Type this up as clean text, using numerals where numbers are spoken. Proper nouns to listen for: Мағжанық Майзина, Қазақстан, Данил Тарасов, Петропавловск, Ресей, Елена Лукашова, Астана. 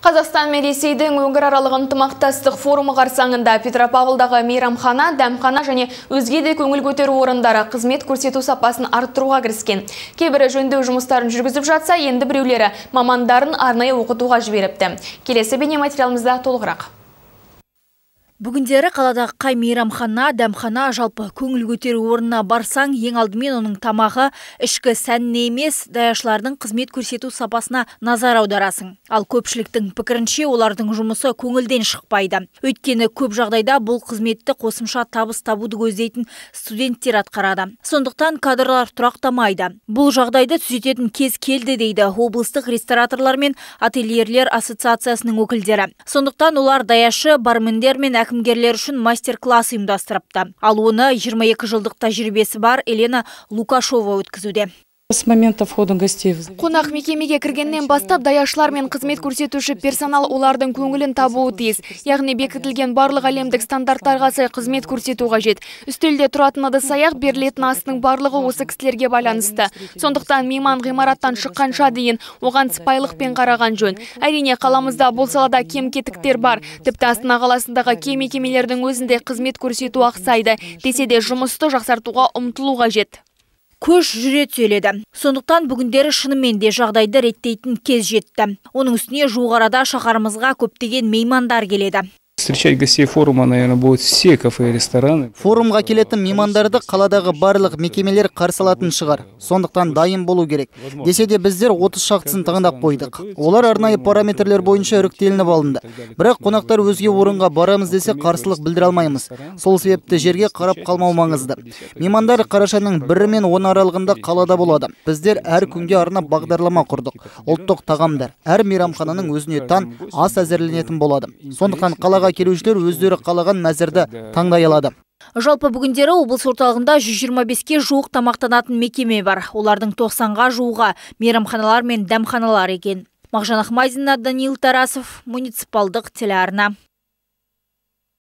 Қазақстан мен Ресейдің өңіраралық ынтымақтастық форумы қарсаңында Петропавлдағы мейрамхана, дәмхана және өзге де көңіл көтеру орындары қызмет көрсету сапасын арттыруға кіріскен. Кейбірі жөндеу жұмыстарын жүргізіп жатса, енді біреулері мамандарын арнайы оқытуға жіберіпті. Келесі бейнематериалымызда толығырақ. Бүгіндері қаладағы қай мейрамхана, дәмхана, жалпы көңіл көтеру орнына барсаң, ең алдымен оның тамағы, ішкі сәніне емес, даяшылардың қызмет көрсету сапасына назар аударасың. Ал көпшіліктің пікірінше олардың жұмысы көңілден шықпайды. Өйткені көп жағдайда бұл қызметті қосымша табыс табуды көздейтін студенттер атқарады. Сондықтан кадрлар тұрақтамайды. Бұл жағдайды түзететін кез келді дейді облыстық рестораторлар мен ательерлер ассоциациясының өкілдері. Сондықтан олар даяшы, бармендер мен әкімгерлер үшін мастер-класс ұйымдастырыпты. Ал оны 22 жылдық тәжірибесі бар Елена Лукашова өткізуде. С момента входа гостей. Қонақ мекемеге кіргеннен бастап даяшылар мен қызмет көрсетуші персонал олардың көңілін табуы тиіс. Яғни бекітілген барлық әлемдік стандарттарға сай қызмет көрсету қажет. Үстелде тұратын ыдыс-аяқ, берілетін астың барлығы осы кісілерге байланысты. Сондықтан мейман ғимараттан шыққанша дейін оған сыпайылықпен қараған жөн. Әрине қаламызда бұл салада кем-кетіктер бар. Тіпті Астана қаласындағы кей мекемелердің өзінде қызмет көрсету ақсайды, десе де жұмысты жақсартуға ұмтылу қажет. Көш жүре түзеледі. Сондықтан бүгіндері шынымен де жағдайды реттейтін кез жетті. Оның үстіне жоғарыда шаһарымызға көптеген меймандар келеді. Встречать гостей форума, наверное, будут все кафе и рестораны. Форумға келетін меймандарды қаладағы барлық мекемелер қарсы алатын шығар. Сондықтан дайын болу керек. Десе де біздер 30 шақтысын таңдап қойдық. Олар арнайы параметрлер бойынша іріктелініп алынды. Бірақ қонақтар өзге орынға барамыз десе қарсылық білдіре алмаймыз. Сол себепті жерге қарап қалмау маңызды. Меймандар қарашаның 1-і мен 10 аралығында қалада болады. Біздер әр күнге арнап бағдарлама құрдық. Ұлттық тағамдар әр мейрамхананың өзіне тән ас әзірленетін болады. Сондықтан қалаға келушілер өздері қалаған мәзірді таңдай алады. Жалпы бүгіндері облыс орталығында 125-ке жуық тамақтанатын мекеме бар. Олардың 90-ға жуығы мейрамханалар мен дәмханалар екен. Мағжанық Майзина, Данил Тарасов, муниципалдық телеарна.